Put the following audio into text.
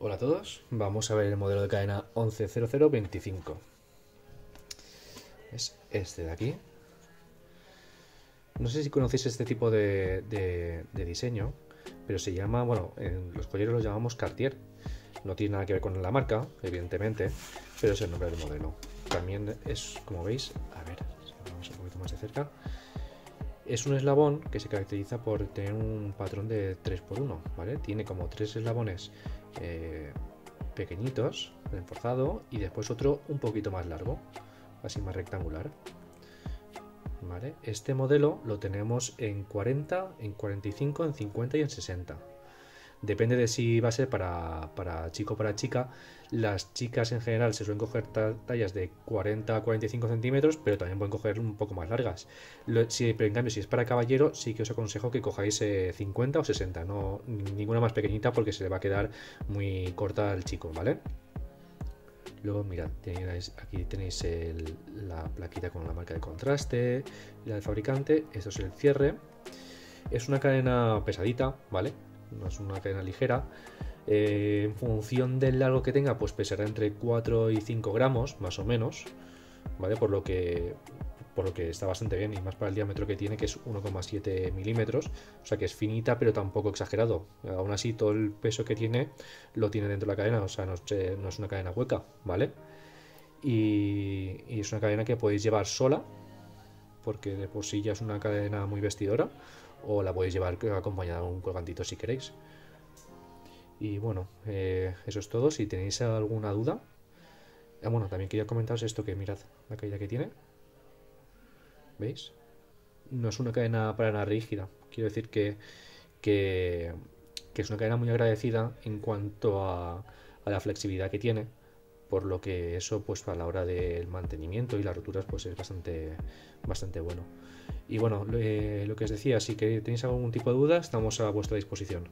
Hola a todos, vamos a ver el modelo de cadena 110025. Es este de aquí. No sé si conocéis este tipo de diseño, pero se llama, bueno, en los collares los llamamos Cartier. No tiene nada que ver con la marca, evidentemente, pero es el nombre del modelo. También es, como veis, a ver, vamos un poquito más de cerca. Es un eslabón que se caracteriza por tener un patrón de 3×1, ¿vale? Tiene como tres eslabones pequeñitos, reforzado, y después otro un poquito más largo, así más rectangular, ¿vale? Este modelo lo tenemos en 40, en 45, en 50 y en 60. Depende de si va a ser para chico o para chica. Las chicas en general se suelen coger tallas de 40 a 45 centímetros, pero también pueden coger un poco más largas. Pero en cambio, si es para caballero, sí que os aconsejo que cojáis 50 o 60, no ninguna más pequeñita porque se le va a quedar muy corta al chico, ¿vale? Luego, mirad, aquí tenéis la plaquita con la marca de contraste, la del fabricante. Esto es el cierre. Es una cadena pesadita, ¿vale? No es una cadena ligera. En función del largo que tenga, pues pesará entre 4 y 5 gramos, más o menos, ¿vale? Por lo que está bastante bien, y más para el diámetro que tiene, que es 1,7 milímetros. O sea que es finita, pero tampoco exagerado. Aún así, todo el peso que tiene lo tiene dentro de la cadena, o sea, no es una cadena hueca, ¿vale? Y es una cadena que podéis llevar sola, porque de por sí ya es una cadena muy vestidora, o la podéis llevar acompañada de un colgantito si queréis. Y bueno, eso es todo. Si tenéis alguna duda, bueno, también quería comentaros esto, que mirad la caída que tiene. ¿Veis? No es una cadena para nada rígida. Quiero decir que es una cadena muy agradecida en cuanto a la flexibilidad que tiene, por lo que eso, pues a la hora del mantenimiento y las roturas, pues es bastante bueno. Y bueno, lo que os decía, si tenéis algún tipo de duda, estamos a vuestra disposición.